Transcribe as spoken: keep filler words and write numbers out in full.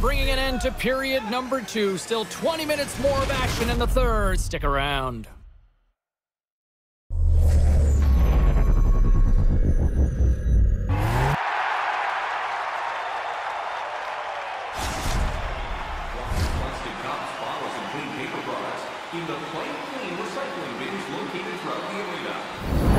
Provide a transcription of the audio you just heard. bringing an end to period number two. Still twenty minutes more of action in the third. Stick around. Keep the plate clean recycling bins located throughout the arena.